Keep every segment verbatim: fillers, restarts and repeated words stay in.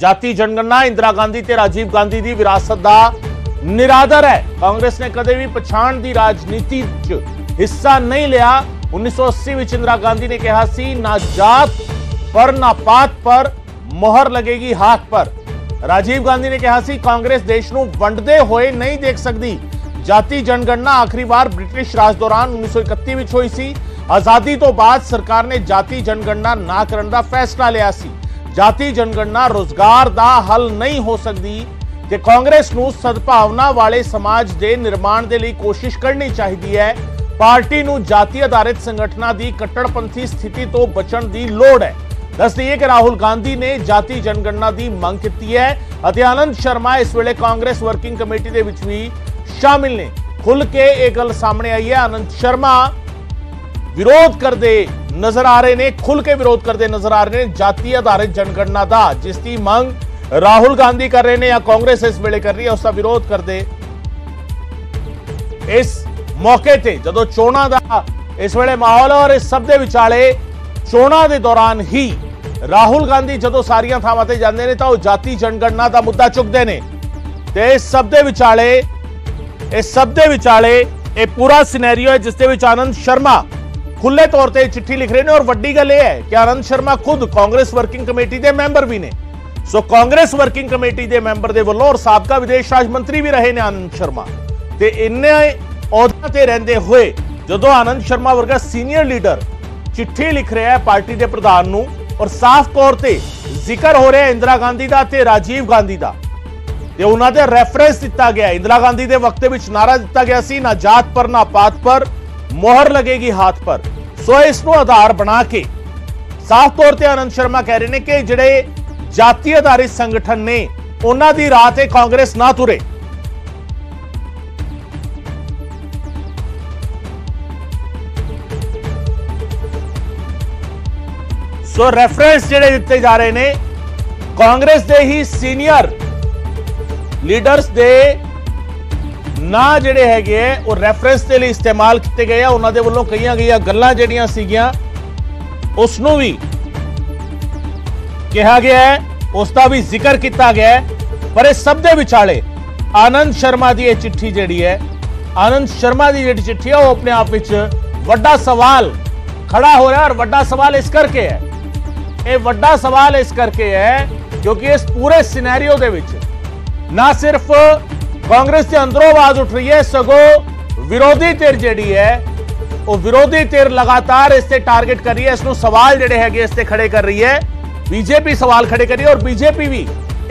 जाति जनगणना इंदिरा गांधी ते राजीव गांधी दी विरासत दा निरादर है। कांग्रेस ने कदे भी पछाण दी राजनीति च हिस्सा नहीं लिया। उन्नीस सौ अस्सी विच इंदिरा गांधी ने कहा सी ना जात पर ना पात पर मोहर लगेगी हाथ पर। राजीव गांधी ने कहा सी कांग्रेस देश नूं वंडदे होए नहीं देख सकदी। जाति जनगणना आखिरी बार ब्रिटिश राज दौरान उन्नीस सौ इकत्ती विच होई सी। आजादी तो बाद सरकार ने जाति जनगणना ना करन दा फैसला लिया सी। जाति जनगणना रोजगार दा हल नहीं हो सकती ते कांग्रेस नूं सद्भावना वाले समाज दे निर्माण दे लई कोशिश करनी चाहिए है। पार्टी नूं जाति आधारित संगठनां दी कट्टड़पंथी स्थिति तो बचण दी लोड़ है। दस दईए कि राहुल गांधी ने जाति जनगणना दी मंग कीती है अते आनंद शर्मा इस वेले कांग्रेस वर्किंग कमेटी दे विच वी शामिल ने। खुल के ये गल सामने आई है, आनंद शर्मा विरोध करदे नजर आ रहे ने, खुल के विरोध करते नजर आ रहे ने जाति आधारित जनगणना का, जिसकी मांग राहुल गांधी कर रहे हैं या कांग्रेस इस वेले कर रही है, उसका विरोध करते इस मौके ते जदों चोणां दा इस वेले माहौल और इस सब दे विचाले चोणां दे दौरान ही राहुल गांधी जदों सारियां थावां ते जांदे ने तां ओह जाति जनगणना का मुद्दा चुकते हैं। तो इस सब दे विचाले इस सब दे विचाले यह पूरा सिनेरियो है जिसदे विच आनंद शर्मा खुले तौर पर चिट्ठी लिख रहे हैं। और वड्डी गल यह है कि आनंद शर्मा खुद कांग्रेस वर्किंग कमेटी के मैंबर भी ने। सो कांग्रेस वर्किंग कमेटी के मैंबर दे वल्लों और साबका विदेश राज मंत्री भी रहे ने आनंद शर्मा। ते इन्ने अहुदे ते रहंदे हुए जदों आनंद शर्मा वर्गा सीनियर लीडर चिट्ठी लिख रहा है पार्टी के प्रधान नूं और साफ तौर पर जिक्र हो रहा है इंदिरा गांधी का ते राजीव गांधी का, ते उन्हां दे रैफरेंस दिता गया। इंदिरा गांधी के वक्त विच नारा दिता गया सी ना जात पर ना पात पर मोहर लगेगी हाथ पर। सो इसको आधार बना के साफ तौर पर आनंद शर्मा कह रहे हैं कि जिहड़े जाति आधारित संगठन ने उन्हां दी राह ते कांग्रेस ना तुरे। सो रेफरेंस जिहड़े दिते जा रहे ने कांग्रेस दे ही सीनियर लीडर्स दे ना जिहड़े हैगे वो रेफरेंस के लिए इस्तेमाल किए गए। उन्होंने वालों कही गई गल्लां जिहड़ियां सीगियां उसनूं भी कहा गया है, उसका भी जिक्र किया गया है। पर इस सब दे विचाले आनंद शर्मा की यह चिट्ठी जिहड़ी है, आनंद शर्मा की जिहड़ी चिट्ठी है वह अपने आप विच वड्डा सवाल खड़ा हो रहा है। और वड्डा सवाल इस करके है, यह वड्डा सवाल इस करके है क्योंकि इस पूरे सिनेरियो दे विच ना सिर्फ कांग्रेस के अंदरों आवाज उठ रही है सगो विरोधी धिर जी है वो विरोधी धिर लगातार इससे टारगेट कर रही है, इसको सवाल जोड़े है इससे खड़े कर रही है। बीजेपी सवाल खड़े कर रही है और बीजेपी भी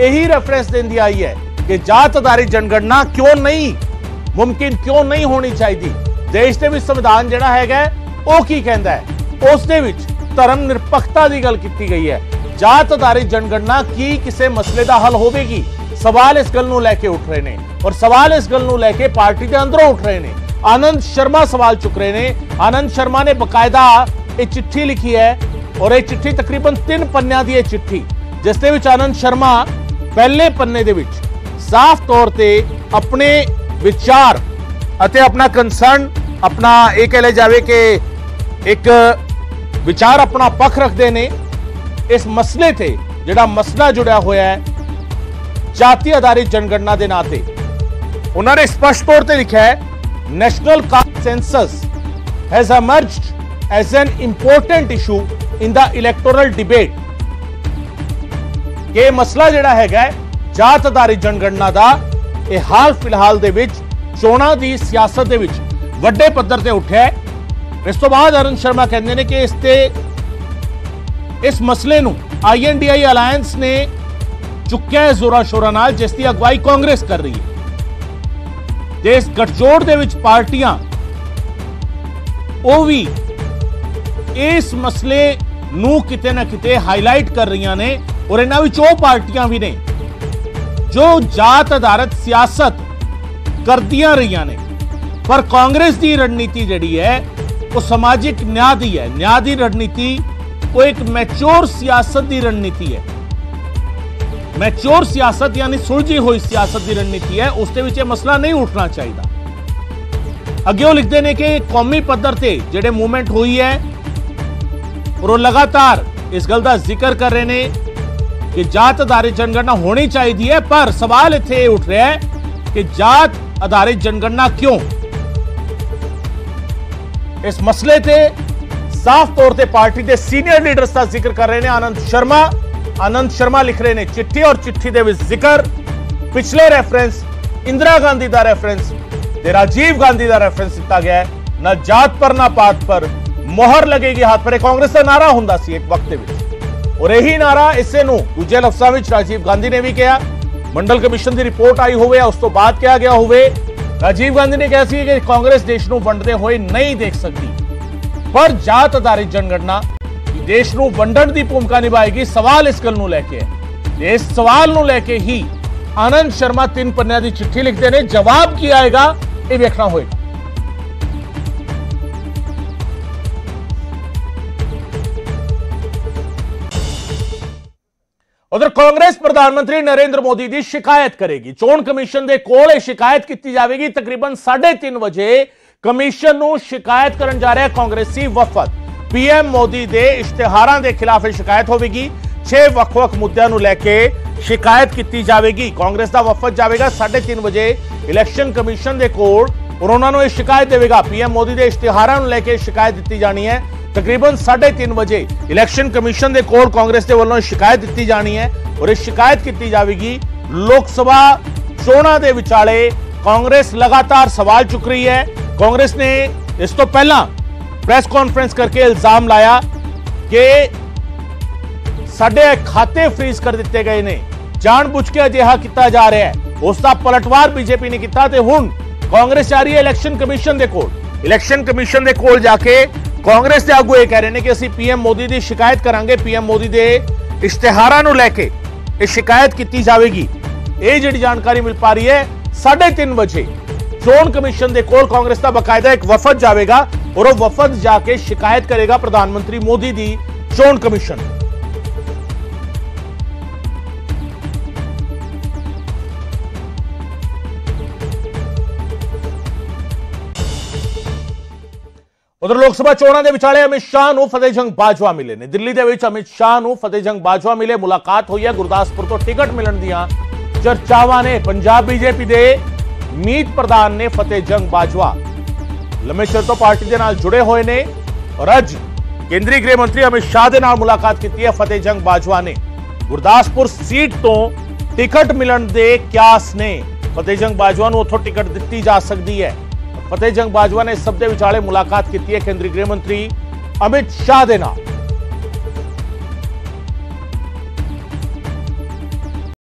यही रेफरेंस देती आई है कि जात आधारित जनगणना क्यों नहीं मुमकिन, क्यों नहीं होनी चाहिए। देश के संविधान जोड़ा है वह की कहता है, उस धर्म निरपक्षता की गल की गई है। जात आधारित जनगणना की किसी मसले का हल होगी, सवाल इस गल नूं लेके उठ रहे हैं और सवाल इस गल नूं लेके पार्टी के अंदरों उठ रहे हैं। आनंद शर्मा सवाल चुक रहे हैं। आनंद शर्मा ने बकायदा ये चिट्ठी लिखी है और ये चिट्ठी तकरीबन तीन पन्नियां दी चिट्ठी, जिसदे विच आनंद शर्मा पहले पन्ने दे विच साफ तौर ते अपने विचार अते अपना कंसर्न, अपना ये कह लिया जाए कि एक विचार, अपना पक्ष रखते हैं इस मसले ते जिहड़ा मसला जुड़िया होया है जाति आधारित जनगणना के नाते। उन्होंने स्पष्ट तौर पर लिखा है national caste census has emerged as an important issue in the electoral debate. ये मसला जिहड़ा हैगा जात आधारित जनगणना का यह हाल फिलहाल दे विच चोणां दी सियासत दे विच वड्डे पद्धर ते उठिया है। इस तो बाद आनंद शर्मा कहते हैं कि इसते इस मसले नूं I N D I alliance ने चुक्या है जोरा शोरा नाल, जिसकी अगवाई कांग्रेस कर रही है। देश गठजोड़ दे विच पार्टियां वो भी इस मसले नूं किते ना किते हाईलाइट कर रही ने और इन्हां विच ओह पार्टियां भी ने जो जात आधारित सियासत करदियां रहियां ने। पर कांग्रेस की रणनीति जिहड़ी है वह समाजिक न्याय की है। न्याय की रणनीति वो एक मैच्योर सियासत की रणनीति है। मैच्योर सियासत यानी सुलझी हुई सियासत की रणनीति है, उसके विच ये मसला नहीं उठना चाहिए। अगे वो लिखते हैं कि कौमी पद्धर से जिहड़े मूवमेंट हुई है और लगातार इस गल का जिक्र कर रहे हैं कि जात आधारित जनगणना होनी चाहिए, पर सवाल इत्थे उठ रहा है कि जात आधारित जनगणना क्यों? इस मसले से साफ तौर पर पार्टी के सीनियर लीडर्स का जिक्र कर रहे हैं। आनंद शर्मा आनंद शर्मा लिख रहे हैं चिट्ठी, और चिट्ठी के विच जिक्र पिछले रेफरेंस इंदिरा गांधी का रेफरेंस राजीव गांधी का रेफरेंस दिता गया है। ना जात पर ना पात पर मोहर लगेगी हाथ पर, कांग्रेस का नारा होंदा सी एक वक्त विच, और यही नारा इसे नूं दूजे लफ्जां विच राजीव गांधी ने भी कहा। मंडल कमीशन की रिपोर्ट आई होवे उस तो बाद कहा गया होवे, राजीव गांधी ने कहा सी कि कांग्रेस देश नूं वंडदे होए नहीं देख सकती, पर जात आधारित जनगणना देश नूं वंडण दी भूमिका निभाएगी। सवाल इस गल नूं लैके है, इस सवाल नूं लैके ही आनंद शर्मा तीन पन्नियां दी चिट्ठी लिखते हैं। जवाब की आएगा ये देखना होगा। उधर कांग्रेस प्रधानमंत्री नरेंद्र मोदी की शिकायत करेगी, चोण कमीशन के कोल शिकायत की जाएगी। तकरीबन साढ़े तीन बजे कमीशन को शिकायत करने जा रहा है कांग्रेसी वफद। पीएम मोदी के इश्तेहारों के खिलाफ शिकायत होगी। छे वख-वख मुद्दों को लैके शिकायत की जाएगी। कांग्रेस का वफद जाएगा साढ़े तीन बजे इलैक्शन कमीशन के कोल, और उन्होंने शिकायत देगा। पीएम मोदी के इश्तेहारों को लैके शिकायत दी जानी है। तकरीबन साढ़े तीन बजे इलैक्शन कमीशन के कोल कांग्रेस के वालों शिकायत दी जानी है, और इस शिकायत की जाएगी। लोक सभा चोणां दे विचाले कांग्रेस लगातार सवाल चुक रही है। कांग्रेस ने इस तो पहला प्रेस कॉन्फ्रेंस करके इल्जाम लाया कि साडे खाते फ्रीज कर दिते गए ने, जानबूझ के अजिहा किया जा रहा है। उसका पलटवार बीजेपी ने किया, हुण कांग्रेस जा रही है इलैक्शन कमीशन के कोल। इलैक्शन कमीशन के कोल जाके कांग्रेस के आगू यह कह रहे हैं कि असीं पीएम मोदी की शिकायत करांगे। पीएम मोदी के इश्तेहारों को लैके ये शिकायत की जाएगी। ये जिहड़ी जानकारी मिल पा रही है, साढ़े तीन बजे चोण कमीशन के कोल कांग्रेस का बाकायदा एक वफद जाएगा, और वह वफद जाके शिकायत करेगा प्रधानमंत्री मोदी की चोण कमीशन। उधर लोकसभा चोणों के विचाले अमित शाह को फतेहजंग बाजवा मिले ने। दिल्ली के अमित शाह को फतेहजंग बाजवा मिले, मुलाकात हुई है। गुरदासपुर तो टिकट मिलने दी चर्चावां ने। पंजाब बीजेपी के मीत प्रधान ने फतेहजंग बाजवा लंबे चिर तो पार्टी के नाल जुड़े हुए ने, और अज केंद्रीय गृह मंत्री अमित शाह के नाल मुलाकात की है फतेहजंग बाजवा ने। गुरदासपुर सीट तो टिकट मिलने के क्यास ने, फतेहजंग बाजवा को उथों टिकट दी जा सकती है। फतेहजंग बाजवा ने इस सब दे विचाले मुलाकात की है केंद्रीय गृह मंत्री अमित शाह के नाल।